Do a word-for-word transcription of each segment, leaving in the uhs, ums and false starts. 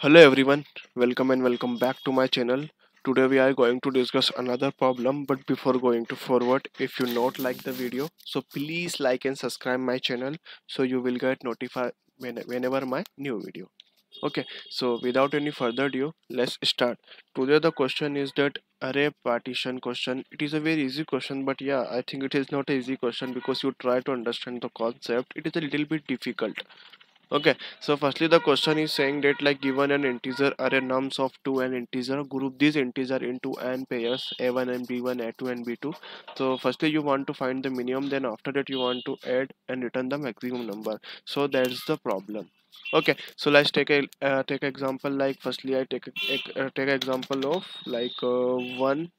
Hello everyone, welcome and welcome back to my channel. Today we are going to discuss another problem, but before going to forward, if you not like the video, so please like and subscribe my channel so you will get notified when, whenever my new video. Okay, so without any further ado, let's start. Today the question is that array partition question. It is a very easy question, but yeah, I think it is not an easy question because you try to understand the concept, it is a little bit difficult. Okay, so firstly the question is saying that like given an integer array nums of two and integer, group these integer into n pairs a one and b one, a two and b two. So firstly you want to find the minimum, then after that you want to add and return the maximum number. So that's the problem. Okay, so let's take a uh, take example. Like firstly I take a, uh, take example of like uh, one,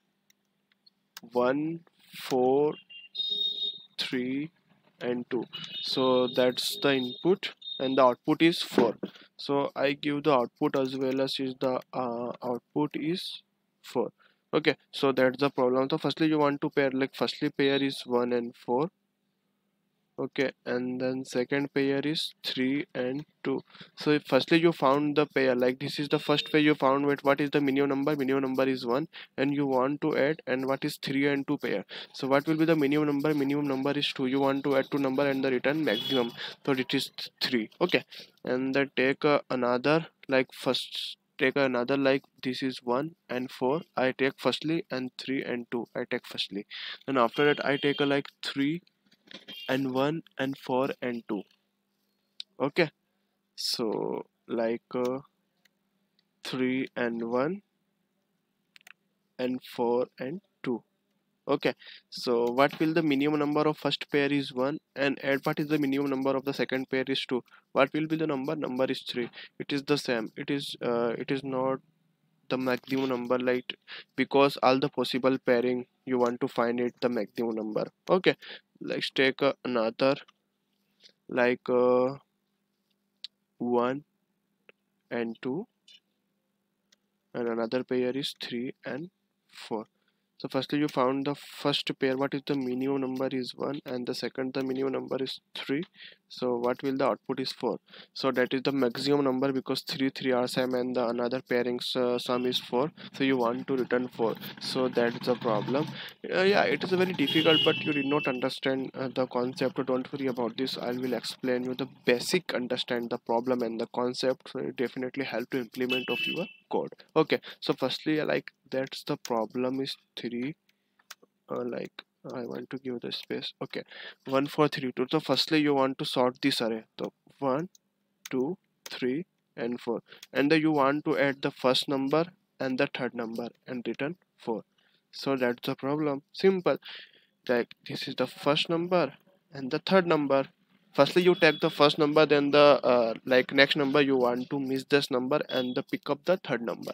one, four, three and two. So that's the input and the output is four. So I give the output as well as is the uh, output is four. Okay, so that's the problem. So firstly you want to pair, like firstly pair is one and four. Okay, and then second pair is three and two. So if firstly you found the pair, like this is the first pair you found with what is the minimum number, minimum number is one, and you want to add and what is three and two pair. So what will be the minimum number, minimum number is two, you want to add two number and the return maximum, so it is three. Okay, and then take uh, another, like first take another, like this is one and four, I take firstly, and three and two I take firstly, and after that I take a like three and one and four and two. Okay, so like uh, three and one and four and two. Okay, so what will the minimum number of first pair is one, and add what is the minimum number of the second pair is two. What will be the number, number is three, it is the same, it is uh, it is not the maximum number, like because all the possible pairing you want to find it the maximum number. Okay, let's take uh, another, like uh, one and two, and another pair is three and four. So firstly you found the first pair, what is the minimum number is one, and the second the minimum number is three, so what will the output is four. So that is the maximum number because three, three are same and the another pairings uh, sum is four, so you want to return four. So that is the problem. Uh, yeah, it is very difficult, but you did not understand uh, the concept, don't worry about this. I will explain you the basic, understand the problem and the concept, so it definitely help to implement of your code. Okay, so firstly like that's the problem is three, uh, like I want to give the space. Okay, one, four, three, two. So firstly you want to sort this array, so one, two, three and four, and then you want to add the first number and the third number and return four. So that's the problem, simple. Like this is the first number and the third number. Firstly you take the first number, then the uh, like next number you want to miss this number and the pick up the third number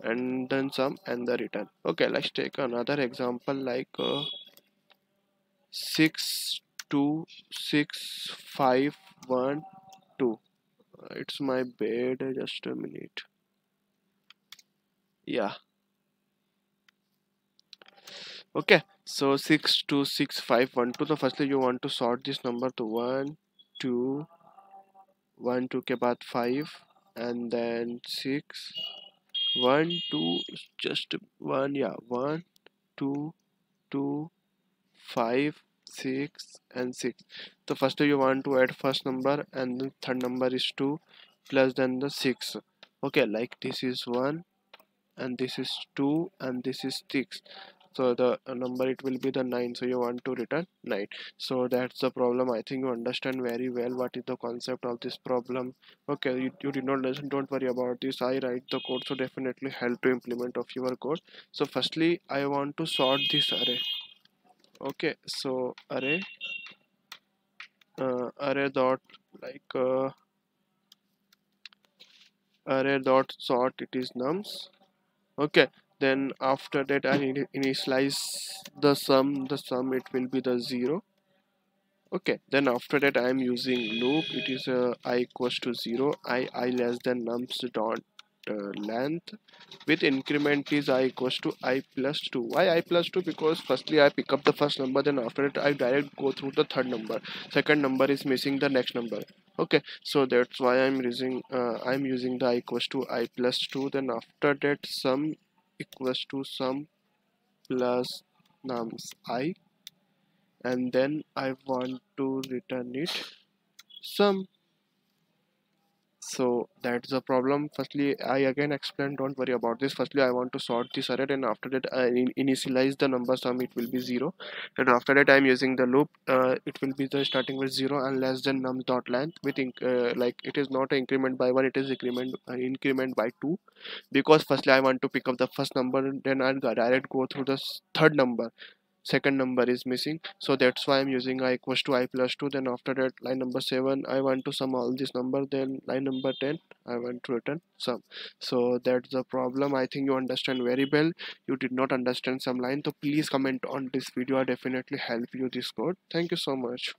and then sum and the return. Okay, let's take another example, like uh, six, two, six, five, one, two. Uh, it's my bad, just a minute. Yeah, okay, so six, two, six, five, one, two. So firstly you want to sort this number to one, two, one, two ke baad five, and then six, one, two, just one, yeah, one, two, two, five, six and six. So first you want to add first number and the third number is two plus then the six. Okay, like this is one and this is two and this is six, so the number it will be the nine, so you want to return nine. So that's the problem. I think you understand very well what is the concept of this problem. Okay, you, you did not listen, don't worry about this. I write the code, so definitely help to implement of your code. So firstly I want to sort this array. Okay, so array uh, array dot like uh, array dot sort it is nums. Okay, then after that I initialize the sum, the sum it will be the zero. Okay, then after that I am using loop, it is uh, I equals to zero, I, I less than nums dot uh, length with increment is I equals to I plus two. Why I plus two? Because firstly I pick up the first number, then after that I direct go through the third number, second number is missing the next number, Okay, so that's why I'm using uh, I'm using the I equals to I plus two. Then after that sum equals to sum plus nums I, and then I want to return it sum. So that's the problem. Firstly, I again explain, don't worry about this. Firstly, I want to sort this array, and after that I in initialize the number sum, it will be zero. And after that I'm using the loop, uh, it will be the starting with zero and less than num dot length with uh, like it is not increment by one, it is increment uh, increment by two, because firstly I want to pick up the first number, and then I'll direct go through the third number. Second number is missing, so that's why I'm using I equals to I plus two. Then after that line number seven I want to sum all this number, then line number ten I want to return sum. So that's the problem. I think you understand very well. You did not understand some line, so please comment on this video. I definitely help you this code. Thank you so much.